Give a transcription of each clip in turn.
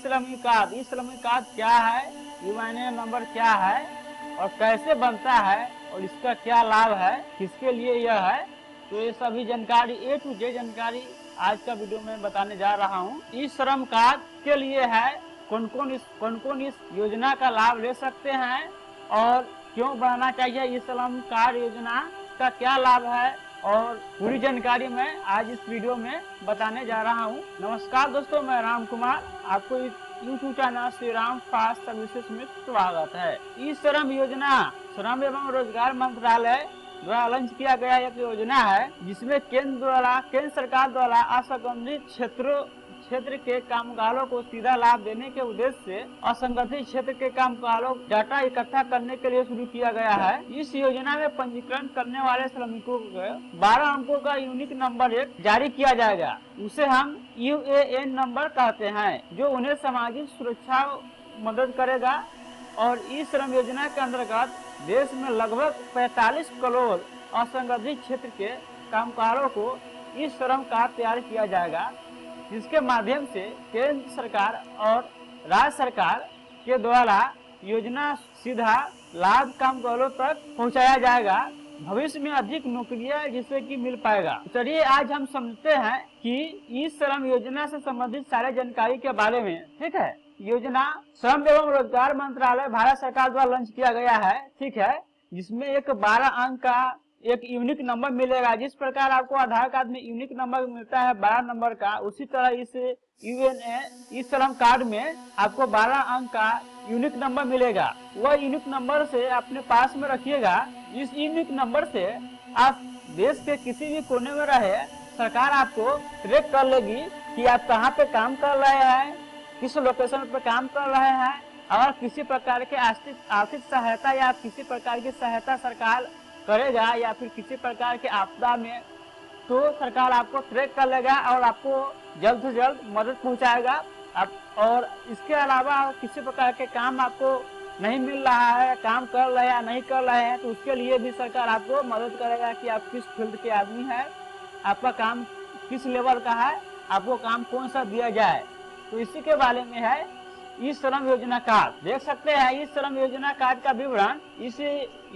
ई श्रम कार्ड क्या है, यूएनए नंबर क्या है और कैसे बनता है और इसका क्या लाभ है, किसके लिए यह है, तो ये सभी जानकारी ए टू जे जानकारी आज का वीडियो में बताने जा रहा हूँ। ई श्रम कार्ड के लिए है, कौन कौन इस योजना का लाभ ले सकते हैं और क्यों बनाना चाहिए ई श्रम कार्ड, योजना का क्या लाभ है और पूरी जानकारी मैं आज इस वीडियो में बताने जा रहा हूं। नमस्कार दोस्तों, मैं राम कुमार, आपको इस YouTube channel Shri Ram fast services में स्वागत है। ई श्रम योजना श्रम एवं रोजगार मंत्रालय द्वारा लॉन्च किया गया एक योजना है जिसमें केंद्र सरकार द्वारा असंगठित क्षेत्र के कामगारों को सीधा लाभ देने के उद्देश्य से असंगठित क्षेत्र के कामगारों डाटा इकट्ठा करने के लिए शुरू किया गया है। इस योजना में पंजीकरण करने वाले श्रमिकों को 12 अंकों का यूनिक नंबर एक जारी किया जाएगा, उसे हम यूएन नंबर कहते हैं, जो उन्हें सामाजिक सुरक्षा मदद करेगा। और इस श्रम योजना के अंतर्गत देश में लगभग 45 करोड़ असंगठित क्षेत्र के कामगारों को इस श्रम कार्ड तैयार किया जाएगा, जिसके माध्यम से केंद्र सरकार और राज्य सरकार के द्वारा योजना सीधा लाभ कामगारों तक पहुंचाया जाएगा। भविष्य में अधिक नौकरियां जिससे कि मिल पाएगा। चलिए आज हम समझते हैं कि इस श्रम योजना से संबंधित सारे जानकारी के बारे में, ठीक है। योजना श्रम एवं रोजगार मंत्रालय भारत सरकार द्वारा लॉन्च किया गया है, ठीक है, जिसमें एक 12 अंक का एक यूनिक नंबर मिलेगा। जिस प्रकार आपको आधार कार्ड में यूनिक नंबर मिलता है 12 नंबर का, उसी तरह इस यूएनए श्रम कार्ड में आपको 12 अंक का यूनिक नंबर मिलेगा। वह यूनिक नंबर से अपने पास में रखिएगा। इस यूनिक नंबर से आप देश के किसी भी कोने में रहे, सरकार आपको ट्रैक कर लेगी कि आप कहाँ पे काम कर रहे हैं, किस लोकेशन पे काम कर रहे हैं। अगर किसी प्रकार के आर्थिक सहायता या किसी प्रकार की सहायता सरकार करेगा या फिर किसी प्रकार के आपदा में, तो सरकार आपको ट्रैक कर लेगा और आपको जल्द से जल्द मदद पहुंचाएगा। और इसके अलावा किसी प्रकार के काम आपको नहीं मिल रहा है, काम कर रहे या नहीं कर रहे हैं, तो उसके लिए भी सरकार आपको मदद करेगा कि आप किस फील्ड के आदमी हैं, आपका काम किस लेवल का है, आपको काम कौन सा दिया जाए। तो इसी के बारे में है इस श्रम योजना कार्ड। देख सकते हैं इस श्रम योजना कार्ड का विवरण। इस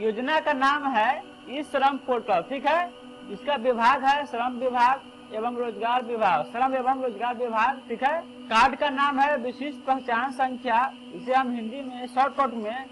योजना का नाम है ई श्रम पोर्टल, ठीक है। इसका विभाग है श्रम एवं रोजगार विभाग, ठीक है। कार्ड का नाम है विशिष्ट पहचान संख्या, इसे हम हिंदी में शॉर्टकट में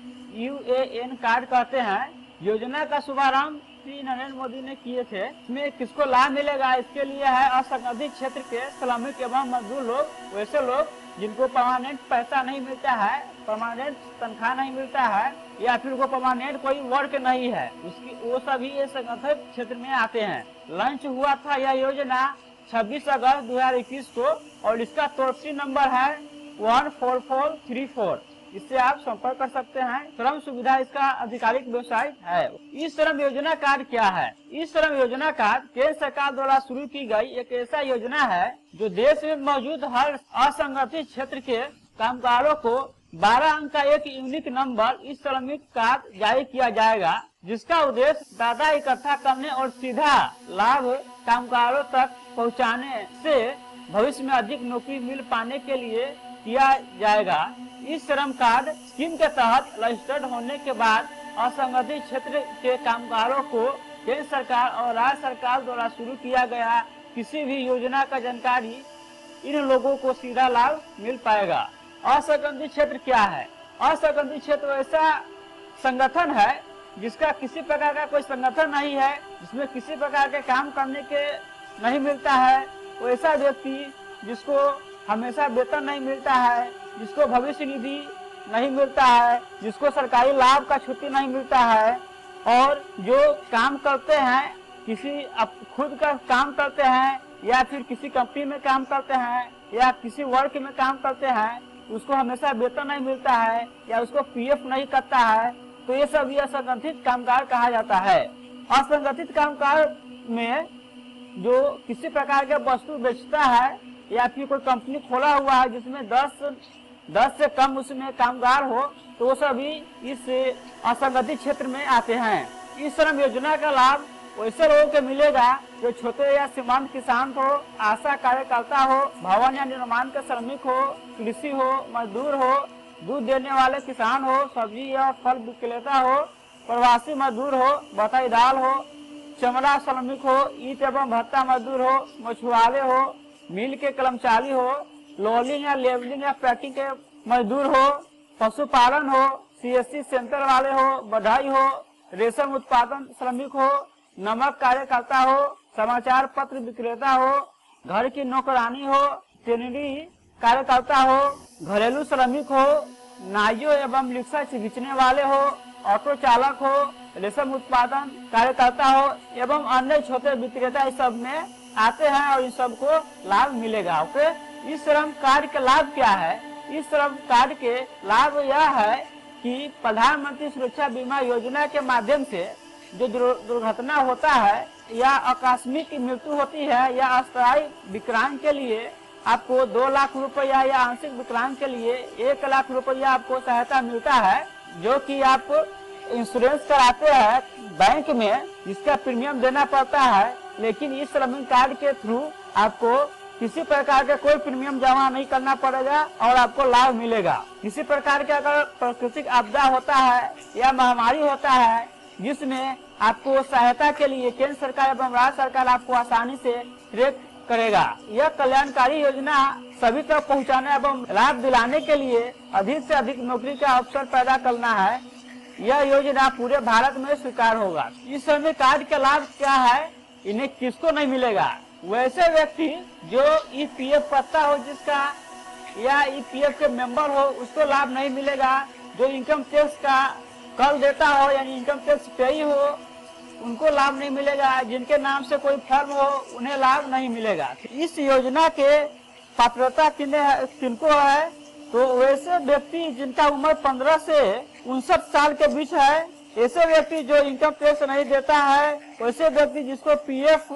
यूएएन कार्ड कहते हैं। योजना का शुभारंभ श्री नरेंद्र मोदी ने किए थे। इसमें किसको लाभ मिलेगा, इसके लिए है असंगठित क्षेत्र के श्रमिक एवं मजदूर लोग, वैसे लोग जिनको परमानेंट पैसा नहीं मिलता है, परमानेंट तनख्वाह नहीं मिलता है या फिर वो परमानेंट कोई वर्क नहीं है, उसकी वो सभी असंगठित क्षेत्र में आते हैं। लॉन्च हुआ था यह योजना 26 अगस्त 2021 को और इसका टोल फ्री नंबर है 14434, इससे आप संपर्क कर सकते हैं। श्रम सुविधा इसका आधिकारिक वेबसाइट है। ई श्रम योजना कार्ड क्या है? ई श्रम योजना कार्ड केंद्र सरकार द्वारा शुरू की गई एक ऐसा योजना है जो देश में मौजूद हर असंगठित क्षेत्र के कामगारों को 12 अंक का एक यूनिक नंबर इस श्रमिक कार्ड जारी किया जाएगा, जिसका उद्देश्य डाटा इकट्ठा करने और सीधा लाभ कामगारों तक पहुँचाने से भविष्य में अधिक नौकरी मिल पाने के लिए किया जाएगा। इस श्रम कार्ड स्कीम के तहत रजिस्टर्ड होने के बाद असंगठित क्षेत्र के कामगारों को केंद्र सरकार और राज्य सरकार द्वारा शुरू किया गया किसी भी योजना का जानकारी इन लोगों को सीधा लाभ मिल पाएगा। असंगठित क्षेत्र क्या है? असंगठित क्षेत्र ऐसा संगठन है जिसका किसी प्रकार का कोई संगठन नहीं है, जिसमें किसी प्रकार के काम करने के नहीं मिलता है। वैसा व्यक्ति जिसको हमेशा वेतन नहीं मिलता है, जिसको भविष्य निधि नहीं मिलता है, जिसको सरकारी लाभ का छुट्टी नहीं मिलता है और जो काम करते हैं, किसी खुद का काम करते हैं या फिर किसी कंपनी में काम करते हैं या किसी वर्क में काम करते हैं, उसको हमेशा वेतन नहीं मिलता है या उसको पीएफ नहीं कटता है, तो ये सब असंगठित कामगार कहा जाता है। असंगठित कामगार में जो किसी प्रकार के वस्तु बेचता है या फिर कोई कंपनी खोला हुआ है जिसमें 10 से कम उसमें कामगार हो, तो सभी इस असंगठित क्षेत्र में आते हैं। इस श्रम योजना का लाभ वैसे लोगों को मिलेगा जो छोटे या सीमांत किसान हो, आशा कार्यकर्ता हो, भवन या निर्माण का श्रमिक हो, कृषि हो, मजदूर हो, दूध देने वाले किसान हो, सब्जी या फल विक्रेता हो, प्रवासी मजदूर हो, बटाई दाल हो, चमड़ा श्रमिक हो, ईट एवं भत्ता मजदूर हो, मछुआरे हो, मिल के कर्मचारी हो, लोलिंग या लेवलिंग या पैकिंग के मजदूर हो, पशुपालन हो, सीएससी सेंटर वाले हो, बढ़ाई हो, रेशम उत्पादन श्रमिक हो, नमक कार्यकर्ता हो, समाचार पत्र विक्रेता हो, घर की नौकरानी हो, टेनरी कार्यकर्ता हो, घरेलू श्रमिक हो, नाइयों एवं रिक्शा खींचने वाले हो, ऑटो चालक हो, रेशम उत्पादन कार्यकर्ता हो एवं अन्य छोटे विक्रेता इस सब में आते हैं और इन सबको लाभ मिलेगा। ओके, इस श्रम कार्ड के लाभ क्या है? इस श्रम कार्ड के लाभ यह है कि प्रधानमंत्री सुरक्षा बीमा योजना के माध्यम से जो दुर्घटना होता है या आकस्मिक मृत्यु होती है या अस्थायी विकलांग के लिए आपको 2 लाख रुपया या आंशिक विकलांग के लिए 1 लाख रुपया आपको सहायता मिलता है, जो कि आप इंश्योरेंस कराते हैं बैंक में, जिसका प्रीमियम देना पड़ता है। लेकिन इस श्रमिक कार्ड के थ्रू आपको किसी प्रकार का कोई प्रीमियम जमा नहीं करना पड़ेगा और आपको लाभ मिलेगा। किसी प्रकार के अगर प्राकृतिक आपदा होता है या महामारी होता है जिसमें आपको सहायता के लिए केंद्र सरकार एवं राज्य सरकार आपको आसानी से ट्रैक करेगा। यह कल्याणकारी योजना सभी तक पहुंचाने एवं लाभ दिलाने के लिए अधिक से अधिक नौकरी का अवसर पैदा करना है। यह योजना पूरे भारत में स्वीकार होगा। इस श्रमिक कार्ड के लाभ क्या है, इन्हें किसको नहीं मिलेगा? वैसे व्यक्ति जो ईपीएफ पता हो जिसका या ईपीएफ के मेंबर हो उसको लाभ नहीं मिलेगा। जो इनकम टैक्स का कर देता हो यानी इनकम टैक्स पेयी हो उनको लाभ नहीं मिलेगा। जिनके नाम से कोई फर्म हो उन्हें लाभ नहीं मिलेगा। इस योजना के पात्रता किनको है तो वैसे व्यक्ति जिनका उम्र 15 से 59 साल के बीच है, ऐसे व्यक्ति जो इनकम टैक्स नहीं देता है, वैसे व्यक्ति जिसको पीएफ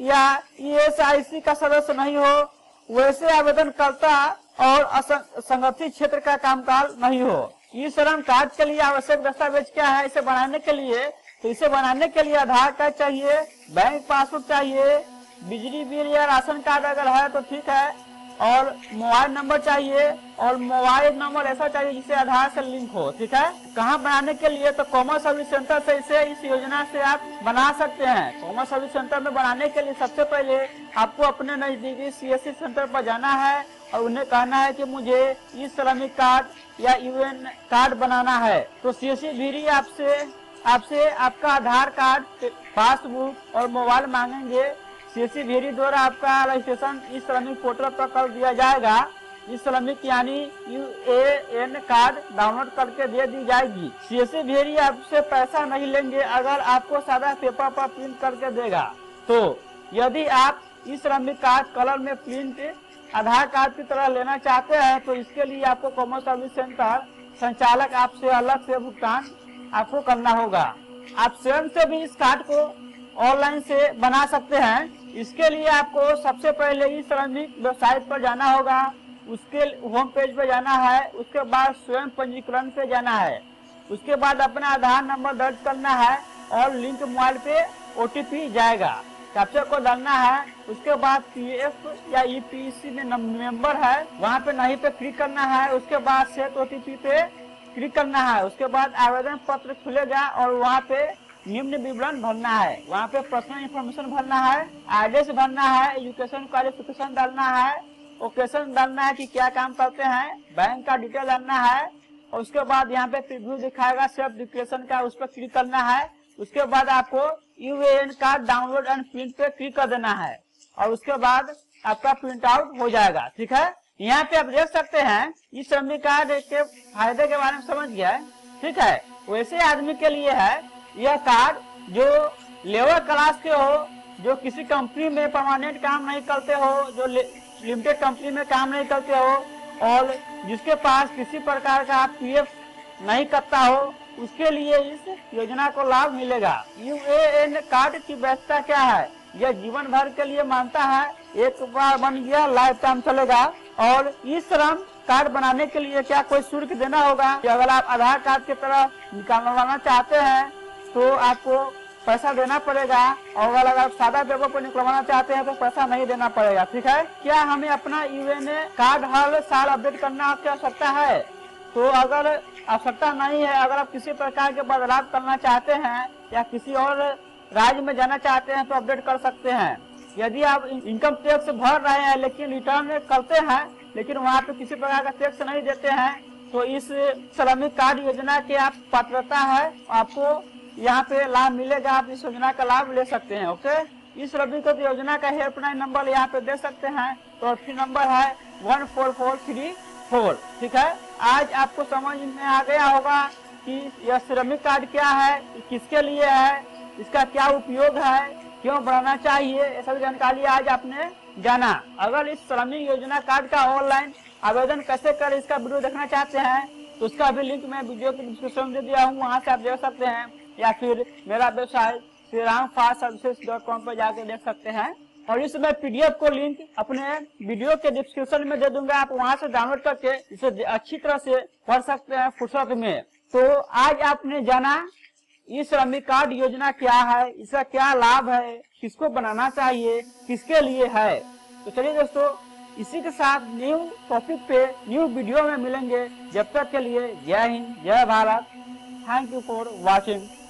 या ईएसआईसी का सदस्य नहीं हो, वैसे आवेदनकर्ता और असंगठित क्षेत्र का कामकाज नहीं हो। ई श्रम कार्ड के लिए आवश्यक दस्तावेज क्या है इसे बनाने के लिए? तो इसे बनाने के लिए आधार कार्ड चाहिए, बैंक पासबुक चाहिए, बिजली बिल या राशन कार्ड अगर है तो ठीक है, और मोबाइल नंबर चाहिए, और मोबाइल नंबर ऐसा चाहिए जिसे आधार से लिंक हो। ठीक है, कहाँ बनाने के लिए? तो कॉमन सर्विस सेंटर से इसे इस योजना से आप बना सकते हैं। कॉमन सर्विस सेंटर में बनाने के लिए सबसे पहले आपको अपने नजदीकी सीएससी सेंटर पर जाना है और उन्हें कहना है कि मुझे ई श्रमिक कार्ड या यूएन कार्ड बनाना है। तो सीएससी भी आपसे आपका आधार कार्ड, पासबुक और मोबाइल मांगेंगे। सीएससी भी द्वारा आपका रजिस्ट्रेशन ई श्रमिक पोर्टल पर कर दिया जाएगा। ई श्रमिक यानी यूएन कार्ड डाउनलोड करके दे दी जाएगी। सीएससी भी आपसे पैसा नहीं लेंगे अगर आपको सादा पेपर पर प्रिंट करके देगा। तो यदि आप ई श्रमिक कार्ड कलर में प्रिंट आधार कार्ड की तरह लेना चाहते हैं तो इसके लिए आपको कॉमन सर्विस सेंटर संचालक आपसे अलग से भुगतान आपको करना होगा। आप स्वयं से भी इस कार्ड को ऑनलाइन से बना सकते हैं। इसके लिए आपको सबसे पहले ई श्रमिक वेबसाइट पर जाना होगा, उसके होम पेज पर जाना है, उसके बाद स्वयं पंजीकरण पे जाना है, उसके बाद अपना आधार नंबर दर्ज करना है और लिंक मोबाइल पे OTP जाएगा, कैप्चर को डालना है। उसके बाद पीएफ या ईपीसी में मेंबर है वहाँ पे नहीं पे क्लिक करना है। उसके बाद सेट OTP पे क्लिक करना है। उसके बाद आवेदन पत्र खुलेगा और वहाँ पे निम्न विवरण भरना है। वहाँ पे पर्सनल इन्फॉर्मेशन भरना है, एड्रेस भरना है, एजुकेशन क्वालिफिकेशन डालना है, ओकेशन डालना है कि क्या काम करते हैं, बैंक का डिटेल डालना है। और उसके बाद यहाँ पे प्रीव्यू दिखाएगा सेल्फ डिक्लेरेशन का, उस पर क्लिक करना है। उसके बाद आपको UAN card download and print पे क्लिक कर देना है और उसके बाद आपका प्रिंट आउट हो जाएगा। ठीक है, यहाँ पे आप देख सकते हैं ई श्रमिक कार्ड के फायदे के बारे में समझ गया है। ठीक है, वैसे आदमी के लिए है यह कार्ड जो लेबर क्लास के हो, जो किसी कंपनी में परमानेंट काम नहीं करते हो, जो लिमिटेड कंपनी में काम नहीं करते हो और जिसके पास किसी प्रकार का पीएफ नहीं करता हो, उसके लिए इस योजना को लाभ मिलेगा। यूएएन कार्ड की व्यवस्था क्या है? यह जीवन भर के लिए मानता है, एक बार बन गया लाइफ टाइम चलेगा। और इस श्रम कार्ड बनाने के लिए क्या कोई शुल्क देना होगा? अगर आप आधार कार्ड की तरह निकालना चाहते हैं तो आपको पैसा देना पड़ेगा, और अगर सादा जगह पर निकलवाना चाहते हैं तो पैसा नहीं देना पड़ेगा। ठीक है, क्या हमें अपना यूएनए कार्ड हर साल अपडेट करना की आवश्यकता है? तो अगर आवश्यकता नहीं है, अगर आप किसी प्रकार के बदलाव करना चाहते हैं या किसी और राज्य में जाना चाहते हैं तो अपडेट कर सकते हैं। यदि आप इनकम टैक्स भर रहे हैं लेकिन रिटर्न करते हैं लेकिन वहाँ पे किसी प्रकार का टैक्स नहीं देते हैं, तो इस श्रमिक कार्ड योजना के आप पात्रता है, आपको यहाँ पे लाभ मिलेगा, आप इस योजना का लाभ ले सकते हैं। ओके, इस श्रमिक योजना का हेल्पलाइन नंबर यहाँ पे दे सकते हैं, तो टोल फ्री नंबर है 14434। ठीक है, आज आपको समझ में आ गया होगा कि यह श्रमिक कार्ड क्या है, किसके लिए है, इसका क्या उपयोग है, क्यों बढ़ाना चाहिए, ये सब जानकारी आज आपने जाना। अगर इस श्रमिक योजना कार्ड का ऑनलाइन आवेदन कैसे करें इसका वीडियो देखना चाहते हैं तो उसका भी लिंक मैं वीडियो के डिस्क्रिप्शन में दे दिया हूँ, वहाँ से आप देख सकते हैं, या फिर मेरा वेबसाइट shreeramfastservices.com पर जाकर देख सकते हैं। और इसमें पीडीएफ को लिंक अपने वीडियो के डिस्क्रिप्शन में दे दूंगा, आप वहाँ से डाउनलोड करके इसे अच्छी तरह से पढ़ सकते हैं फुर्सत में। तो आज आपने जाना ई श्रमिक कार्ड योजना क्या है, इसका क्या लाभ है, किसको बनाना चाहिए, किसके लिए है। तो चलिए दोस्तों, इसी के साथ न्यू टॉपिक पे न्यू वीडियो में मिलेंगे। जब तक के लिए जय हिंद, जय Bharat. Thank you for watching.